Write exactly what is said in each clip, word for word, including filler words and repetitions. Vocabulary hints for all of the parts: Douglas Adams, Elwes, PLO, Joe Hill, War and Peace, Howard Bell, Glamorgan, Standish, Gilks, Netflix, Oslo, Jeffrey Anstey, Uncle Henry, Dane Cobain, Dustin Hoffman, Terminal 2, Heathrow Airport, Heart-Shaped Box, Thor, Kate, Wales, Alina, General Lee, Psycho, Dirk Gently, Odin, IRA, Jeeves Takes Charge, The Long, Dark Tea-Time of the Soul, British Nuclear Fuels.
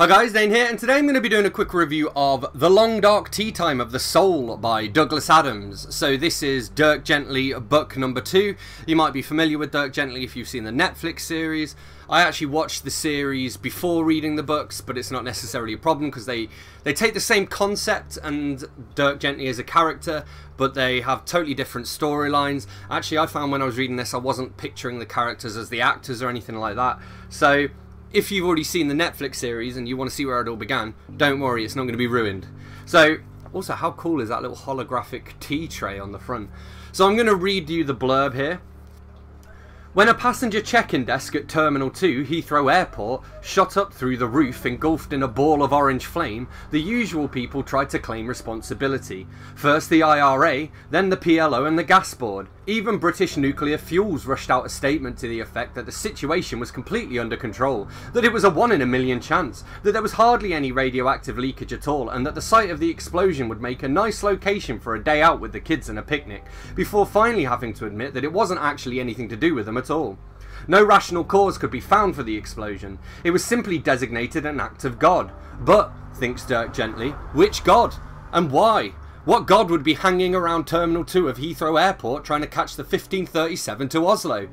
Hi guys, Dane here, and today I'm going to be doing a quick review of The Long, Dark Tea-Time of the Soul by Douglas Adams. So this is Dirk Gently book number two. You might be familiar with Dirk Gently if you've seen the Netflix series. I actually watched the series before reading the books, but it's not necessarily a problem because they, they take the same concept and Dirk Gently is a character, but they have totally different storylines. Actually, I found when I was reading this, I wasn't picturing the characters as the actors or anything like that. So if you've already seen the Netflix series and you want to see where it all began, don't worry, it's not going to be ruined. So, also, how cool is that little holographic tea tray on the front? So I'm going to read you the blurb here. When a passenger check-in desk at Terminal two, Heathrow Airport, shot up through the roof engulfed in a ball of orange flame, the usual people tried to claim responsibility. First the I R A, then the P L O and the gas board. Even British Nuclear Fuels rushed out a statement to the effect that the situation was completely under control, that it was a one in a million chance, that there was hardly any radioactive leakage at all, and that the site of the explosion would make a nice location for a day out with the kids and a picnic, before finally having to admit that it wasn't actually anything to do with them at all. No rational cause could be found for the explosion. It was simply designated an act of God. But, thinks Dirk Gently, which God? And why? What God would be hanging around Terminal two of Heathrow Airport trying to catch the fifteen thirty-seven to Oslo?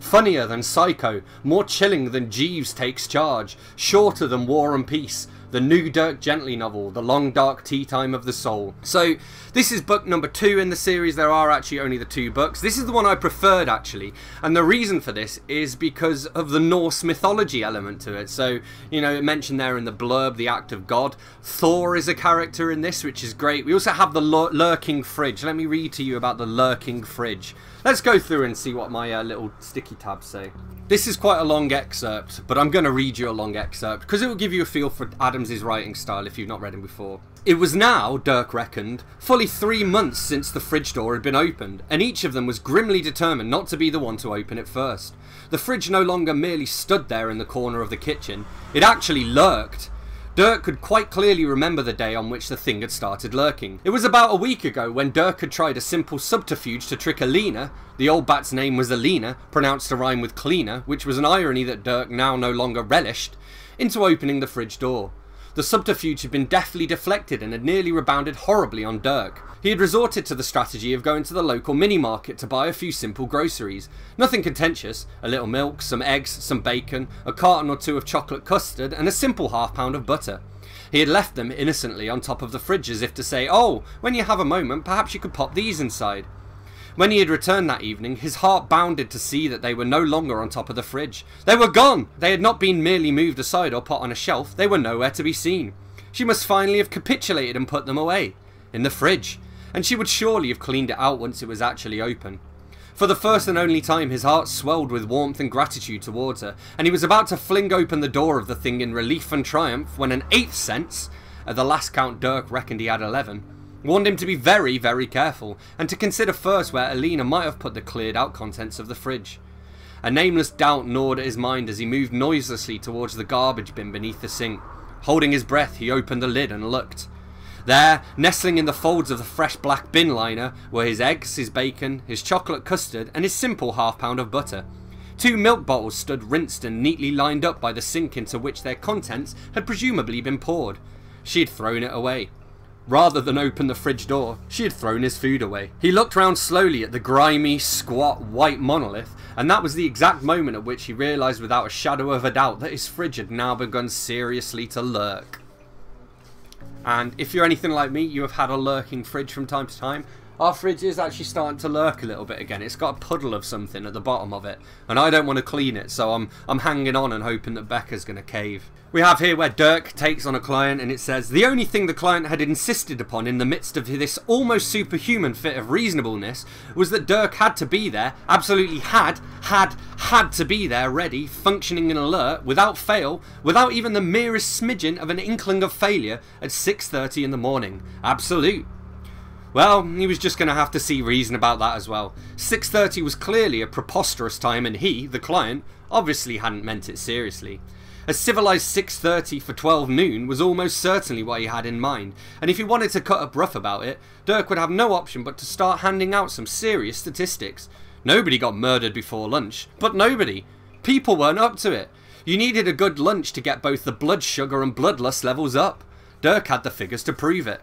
Funnier than Psycho, more chilling than Jeeves Takes Charge, shorter than War and Peace, the new Dirk Gently novel, The Long Dark Tea-Time of the Soul. So this is book number two in the series. There are actually only the two books. This is the one I preferred actually, and the reason for this is because of the Norse mythology element to it. So, you know, it mentioned there in the blurb the act of God. Thor is a character in this, which is great. We also have the lurking fridge. Let me read to you about the lurking fridge. Let's go through and see what my uh, little sticky tabs say. This is quite a long excerpt, but I'm going to read you a long excerpt because it will give you a feel for Adams's writing style if you've not read him before. It was now, Dirk reckoned, fully three months since the fridge door had been opened, and each of them was grimly determined not to be the one to open it first. The fridge no longer merely stood there in the corner of the kitchen, it actually lurked. Dirk could quite clearly remember the day on which the thing had started lurking. It was about a week ago when Dirk had tried a simple subterfuge to trick Alina. The old bat's name was Alina, pronounced to rhyme with cleaner, which was an irony that Dirk now no longer relished, into opening the fridge door. The subterfuge had been deftly deflected and had nearly rebounded horribly on Dirk. He had resorted to the strategy of going to the local mini-market to buy a few simple groceries. Nothing contentious, a little milk, some eggs, some bacon, a carton or two of chocolate custard, and a simple half pound of butter. He had left them innocently on top of the fridge as if to say, "Oh, when you have a moment, perhaps you could pop these inside." When he had returned that evening, his heart bounded to see that they were no longer on top of the fridge. They were gone! They had not been merely moved aside or put on a shelf, they were nowhere to be seen. She must finally have capitulated and put them away, in the fridge, and she would surely have cleaned it out once it was actually open. For the first and only time, his heart swelled with warmth and gratitude towards her, and he was about to fling open the door of the thing in relief and triumph when an eighth sense, at the last count Dirk reckoned he had eleven, warned him to be very, very careful, and to consider first where Alina might have put the cleared-out contents of the fridge. A nameless doubt gnawed at his mind as he moved noiselessly towards the garbage bin beneath the sink. Holding his breath, he opened the lid and looked. There, nestling in the folds of the fresh black bin liner, were his eggs, his bacon, his chocolate custard, and his simple half-pound of butter. Two milk bottles stood rinsed and neatly lined up by the sink into which their contents had presumably been poured. She had thrown it away. Rather than open the fridge door, she had thrown his food away. He looked round slowly at the grimy, squat, white monolith, and that was the exact moment at which he realised without a shadow of a doubt that his fridge had now begun seriously to lurk. And if you're anything like me, you have had a lurking fridge from time to time. Our fridge is actually starting to lurk a little bit again. It's got a puddle of something at the bottom of it, and I don't want to clean it, so I'm I'm hanging on and hoping that Becca's going to cave. We have here where Dirk takes on a client, and it says, the only thing the client had insisted upon in the midst of this almost superhuman fit of reasonableness was that Dirk had to be there, absolutely had, had, had to be there, ready, functioning and alert, without fail, without even the merest smidgen of an inkling of failure at six thirty in the morning. Absolute. Well, he was just going to have to see reason about that as well. six thirty was clearly a preposterous time, and he, the client, obviously hadn't meant it seriously. A civilised six thirty for twelve noon was almost certainly what he had in mind, and if he wanted to cut up rough about it, Dirk would have no option but to start handing out some serious statistics. Nobody got murdered before lunch, but nobody. People weren't up to it. You needed a good lunch to get both the blood sugar and bloodlust levels up. Dirk had the figures to prove it.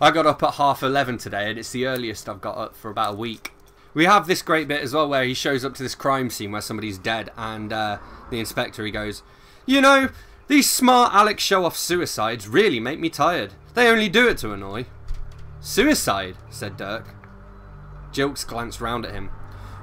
I got up at half eleven today, and it's the earliest I've got up for about a week. We have this great bit as well where he shows up to this crime scene where somebody's dead, and uh, the inspector, he goes, you know, these smart Alex show-off suicides really make me tired. They only do it to annoy. Suicide, said Dirk. Gilks glanced round at him.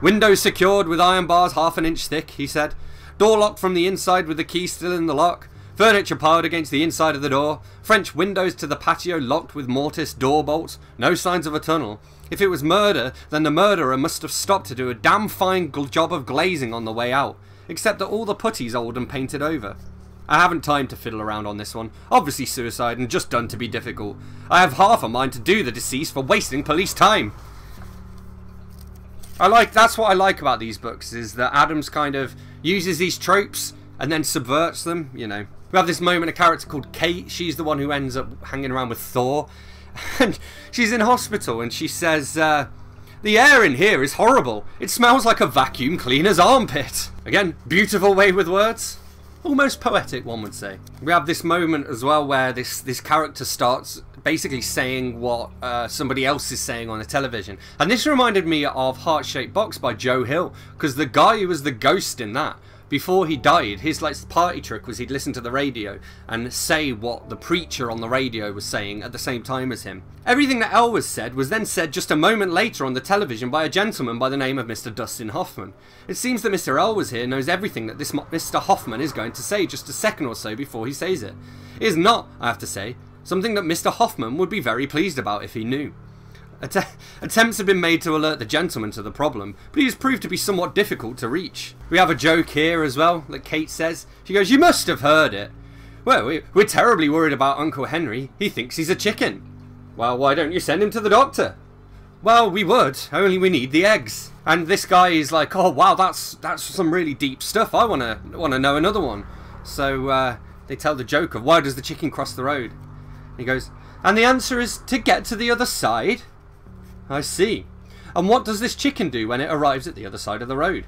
Windows secured with iron bars half an inch thick, he said. Door locked from the inside with the key still in the lock. Furniture piled against the inside of the door. French windows to the patio locked with mortise door bolts. No signs of a tunnel. If it was murder, then the murderer must have stopped to do a damn fine job of glazing on the way out. Except that all the putty's old and painted over. I haven't time to fiddle around on this one. Obviously suicide and just done to be difficult. I have half a mind to do the deceased for wasting police time. I like, that's what I like about these books, is that Adams kind of uses these tropes and then subverts them, you know. We have this moment, a character called Kate, she's the one who ends up hanging around with Thor. And she's in hospital and she says, uh, the air in here is horrible. It smells like a vacuum cleaner's armpit. Again, beautiful way with words. Almost poetic, one would say. We have this moment as well where this, this character starts basically saying what uh, somebody else is saying on the television. And this reminded me of Heart-Shaped Box by Joe Hill, because the guy who was the ghost in that, before he died, his like party trick was he'd listen to the radio and say what the preacher on the radio was saying at the same time as him. Everything that Elwes said was then said just a moment later on the television by a gentleman by the name of Mister Dustin Hoffman. It seems that Mister Elwes here knows everything that this Mister Hoffman is going to say just a second or so before he says it. It is not, I have to say, something that Mister Hoffman would be very pleased about if he knew. Attempts have been made to alert the gentleman to the problem, but he has proved to be somewhat difficult to reach. We have a joke here as well that Kate says. She goes, you must have heard it. Well, we're terribly worried about Uncle Henry. He thinks he's a chicken. Well, why don't you send him to the doctor? Well, we would, only we need the eggs. And this guy is like, oh wow, that's that's some really deep stuff. I want to want to know another one. So uh, they tell the joke of, why does the chicken cross the road? And he goes, and the answer is to get to the other side. I see. And what does this chicken do when it arrives at the other side of the road?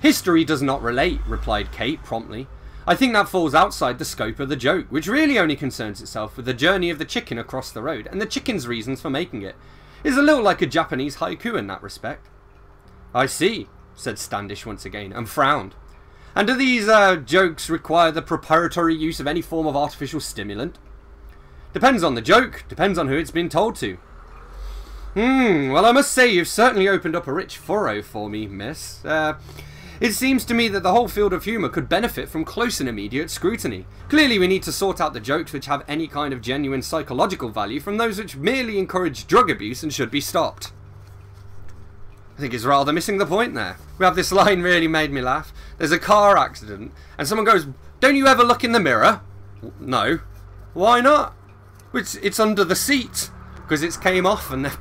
History does not relate, replied Kate promptly. I think that falls outside the scope of the joke, which really only concerns itself with the journey of the chicken across the road and the chicken's reasons for making it. It's a little like a Japanese haiku in that respect. I see, said Standish once again, and frowned. And do these uh, jokes require the preparatory use of any form of artificial stimulant? Depends on the joke, depends on who it's been told to. Hmm, well I must say you've certainly opened up a rich furrow for me, miss. Uh, it seems to me that the whole field of humour could benefit from close and immediate scrutiny. Clearly we need to sort out the jokes which have any kind of genuine psychological value from those which merely encourage drug abuse and should be stopped. I think it's rather missing the point there. We have this line really made me laugh. There's a car accident and someone goes, don't you ever look in the mirror? No. Why not? It's, it's under the seat, because it's came off and they're...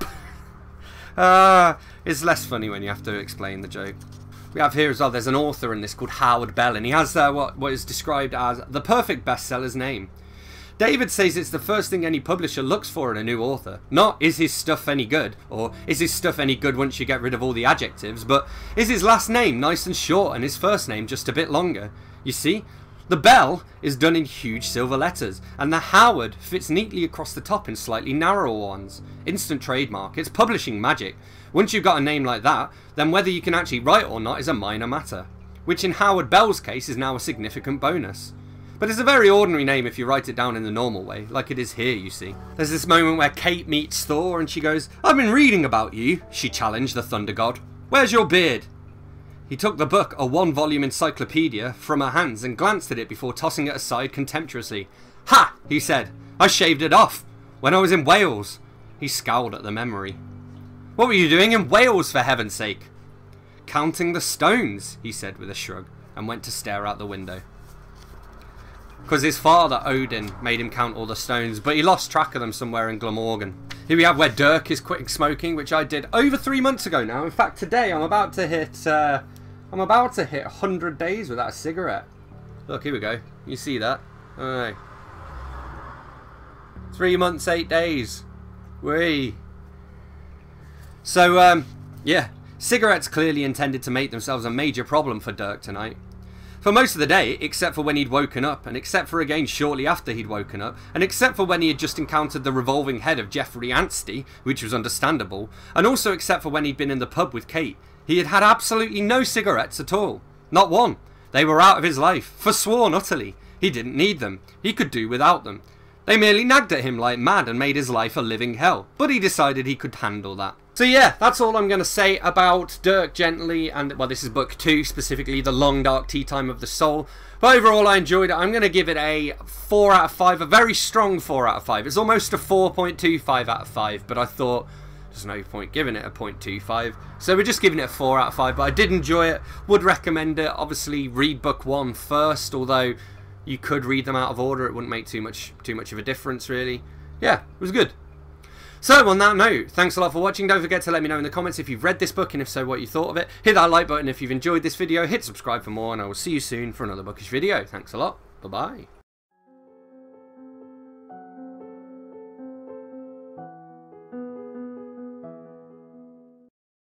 Uh, it's less funny when you have to explain the joke. We have here as well, there's an author in this called Howard Bell, and he has uh, what, what is described as the perfect bestseller's name. David says it's the first thing any publisher looks for in a new author. Not, is his stuff any good? Or, is his stuff any good once you get rid of all the adjectives? But, is his last name nice and short and his first name just a bit longer? You see? The Bell is done in huge silver letters, and the Howard fits neatly across the top in slightly narrower ones. Instant trademark. It's publishing magic. Once you've got a name like that, then whether you can actually write or not is a minor matter, which in Howard Bell's case is now a significant bonus. But it's a very ordinary name if you write it down in the normal way, like it is here, you see. There's this moment where Kate meets Thor and she goes, I've been reading about you, she challenged the Thunder God. Where's your beard? He took the book, a one-volume encyclopedia, from her hands and glanced at it before tossing it aside contemptuously. Ha! He said. I shaved it off. When I was in Wales. He scowled at the memory. What were you doing in Wales, for heaven's sake? Counting the stones, he said with a shrug, and went to stare out the window. Because his father, Odin, made him count all the stones, but he lost track of them somewhere in Glamorgan. Here we have where Dirk is quitting smoking, which I did over three months ago now. In fact, today I'm about to hit... Uh, I'm about to hit one hundred days without a cigarette. Look, here we go. You see that? Alright. Three months, eight days. Whee. So, um, yeah. Cigarettes clearly intended to make themselves a major problem for Dirk tonight. For most of the day, except for when he'd woken up, and except for again shortly after he'd woken up, and except for when he had just encountered the revolving head of Jeffrey Anstey, which was understandable, and also except for when he'd been in the pub with Kate, he had had absolutely no cigarettes at all. Not one. They were out of his life, forsworn utterly. He didn't need them. He could do without them. They merely nagged at him like mad and made his life a living hell, but he decided he could handle that. So yeah, that's all I'm going to say about Dirk Gently, and well, this is book two, specifically The Long, Dark Tea-Time of the Soul. But overall, I enjoyed it. I'm going to give it a four out of five, a very strong four out of five. It's almost a four point two five out of five, but I thought there's no point giving it a point two five. So we're just giving it a four out of five, but I did enjoy it, would recommend it. Obviously, read book one first, although you could read them out of order. It wouldn't make too much, too much of a difference, really. Yeah, it was good. So on that note, thanks a lot for watching. Don't forget to let me know in the comments if you've read this book and if so, what you thought of it. Hit that like button if you've enjoyed this video. Hit subscribe for more, and I will see you soon for another bookish video. Thanks a lot. Bye-bye.